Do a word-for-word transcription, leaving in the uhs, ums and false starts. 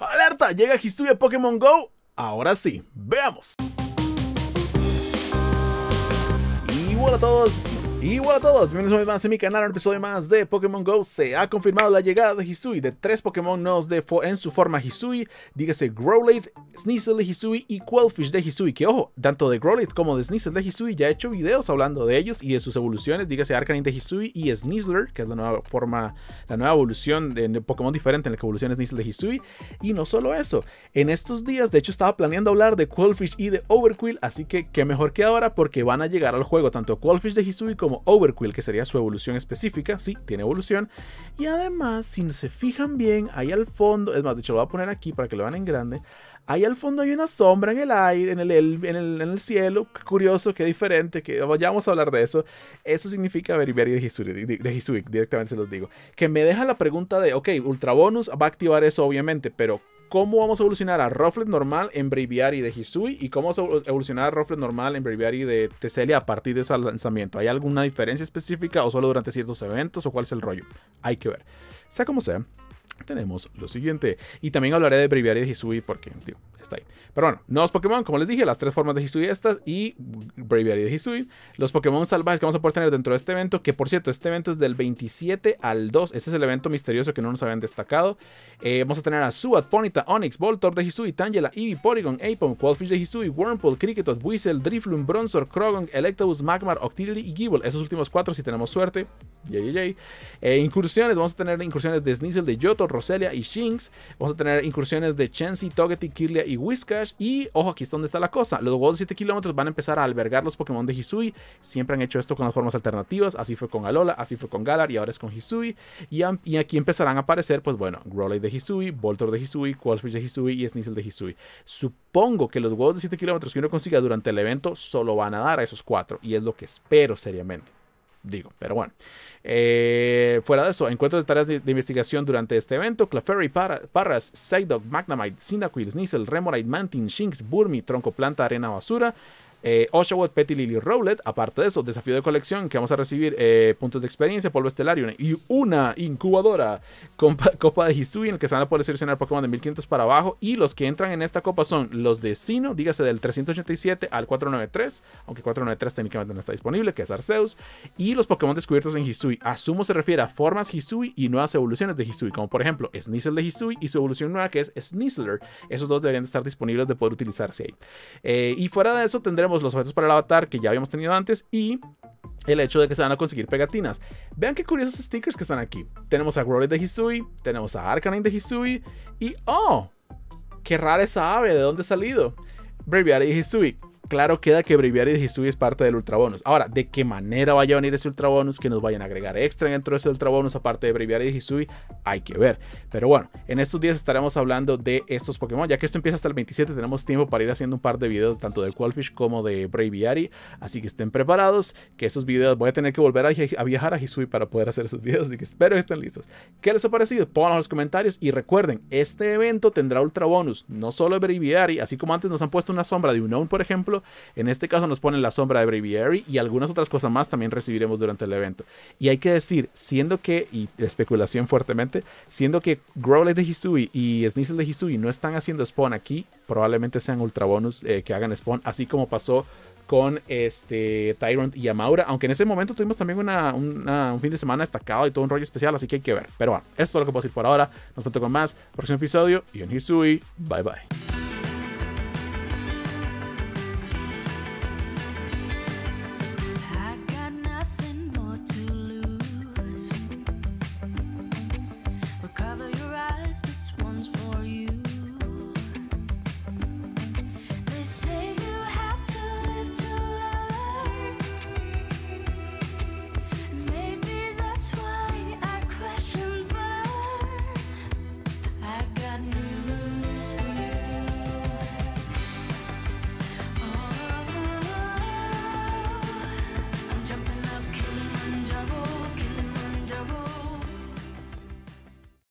¡Alerta! ¿Llega Hisui a Pokémon GO? Ahora sí, veamos. Y bueno a todos, y bueno a todos, bienvenidos más a mi canal, un episodio más de Pokémon GO. Se ha confirmado la llegada de Hisui, de tres Pokémon nuevos de en su forma Hisui, dígase Growlithe, Sneasel de Hisui y Qwilfish de Hisui, que ojo, tanto de Growlithe como de Sneasel de Hisui ya he hecho videos hablando de ellos y de sus evoluciones, dígase Arcanine de Hisui y Sneasler, que es la nueva forma, la nueva evolución de, de Pokémon diferente en la que evoluciona Sneasel de Hisui. Y no solo eso, en estos días de hecho estaba planeando hablar de Qwilfish y de Overqwil, así que qué mejor que ahora porque van a llegar al juego tanto Qwilfish de Hisui como Overqwil, que sería su evolución específica. Sí, tiene evolución. Y además, si se fijan bien, ahí al fondo, es más, de hecho lo voy a poner aquí para que lo vean en grande. Ahí al fondo hay una sombra en el aire, en el, en el, en el cielo. Qué curioso, qué diferente, que ya vamos a hablar de eso. Eso significa Braviary de Hisui, de, de Hisui, directamente se los digo. Que me deja la pregunta de, ok, Ultra Bonus va a activar eso obviamente, pero ¿cómo vamos a evolucionar a Rufflet normal en Braviary de Hisui? ¿Y cómo vamos a evolucionar a Rufflet normal en Braviary de Teselia a partir de ese lanzamiento? ¿Hay alguna diferencia específica o solo durante ciertos eventos? ¿O cuál es el rollo? Hay que ver. Sea como sea, tenemos lo siguiente. Y también hablaré de Braviary de Hisui porque, digo, está ahí. Pero bueno, nuevos Pokémon, como les dije, las tres formas de Hisui estas y Braviary de Hisui. Los Pokémon salvajes que vamos a poder tener dentro de este evento, que por cierto, este evento es del veintisiete al dos. Este es el evento misterioso que no nos habían destacado. Eh, vamos a tener a Suad, Ponyta, Onix, Voltorb de Hisui, Tangela, Eevee, Porygon, Aipom, Qwilfish de Hisui, Wurmple, Kricketot, Weasel, Drifloon, Bronzor, Croagunk, Electabuzz, Magmar, Octillery y Gible. Esos últimos cuatro si tenemos suerte. Yay, yay. Eh, incursiones, vamos a tener incursiones de Sneasel, de Yoto, Roselia y Shinx. Vamos a tener incursiones de Chansey, Togetic, Kirlia y Whiscash. Y ojo, aquí es donde está la cosa. Los Worlds de siete kilómetros van a empezar a albergar los Pokémon de Hisui. Siempre han hecho esto con las formas alternativas. Así fue con Alola, así fue con Galar y ahora es con Hisui. Y, y aquí empezarán a aparecer, pues bueno, Growlithe de Hisui, Voltorb de Hisui, Qwilfish de Hisui y Sneasel de Hisui. Supongo que los Worlds de siete kilómetros que uno consiga durante el evento solo van a dar a esos cuatro. Y es lo que espero seriamente. Digo, pero bueno. Eh, fuera de eso, encuentros de tareas de, de investigación durante este evento. Clefairy, para, Parras, Psyduck, Magnemite, Cyndaquil, Sneasel, Remoraid, Mantin, Shinx, Burmy, Tronco Planta, Arena Basura, eh, Oshawott, Petilil y Rowlet. Aparte de eso, desafío de colección que vamos a recibir eh, puntos de experiencia, polvo estelar y una incubadora. Copa, copa de Hisui en el que se van a poder seleccionar Pokémon de mil quinientos para abajo. Y los que entran en esta copa son los de Sinnoh, dígase del trescientos ochenta y siete al cuatrocientos noventa y tres, aunque cuatrocientos noventa y tres técnicamente no está disponible, que es Arceus. Y los Pokémon descubiertos en Hisui. Asumo se refiere a formas Hisui y nuevas evoluciones de Hisui, como por ejemplo Sneasel de Hisui y su evolución nueva que es Sneasler. Esos dos deberían estar disponibles de poder utilizarse ahí. Eh, y fuera de eso tendremos los objetos para el avatar que ya habíamos tenido antes y el hecho de que se van a conseguir pegatinas. Vean qué curiosos stickers que están aquí. Tenemos a Growlithe de Hisui, tenemos a Arcanine de Hisui y ¡oh! ¡Qué rara esa ave! ¿De dónde ha salido? Braviary de Hisui. Claro queda que Braviary de Hisui es parte del Ultra Bonus. Ahora, ¿de qué manera vaya a venir ese Ultra Bonus? Que nos vayan a agregar extra dentro de ese Ultra Bonus aparte de Braviary de Hisui, hay que ver. Pero bueno, en estos días estaremos hablando de estos Pokémon. Ya que esto empieza hasta el veintisiete, tenemos tiempo para ir haciendo un par de videos tanto de Qwilfish como de Braviary. Así que estén preparados, que esos videos voy a tener que volver a viajar a Hisui para poder hacer esos videos. Así que espero que estén listos. ¿Qué les ha parecido? Pónganlo en los comentarios y recuerden, este evento tendrá Ultra Bonus. No solo Braviary, así como antes nos han puesto una sombra de Unown, por ejemplo. En este caso nos ponen la sombra de Braviary y algunas otras cosas más también recibiremos durante el evento. Y hay que decir, siendo que, y especulación fuertemente, siendo que Growlithe de Hisui y Sneasel de Hisui no están haciendo spawn aquí, probablemente sean Ultra Bonus eh, que hagan spawn, así como pasó con este Tyrant y Amaura, aunque en ese momento tuvimos también una, una, un fin de semana destacado y todo un rollo especial, así que hay que ver. Pero bueno, esto es todo lo que puedo decir por ahora. Nos vemos con más próximo episodio y en Hisui, bye bye.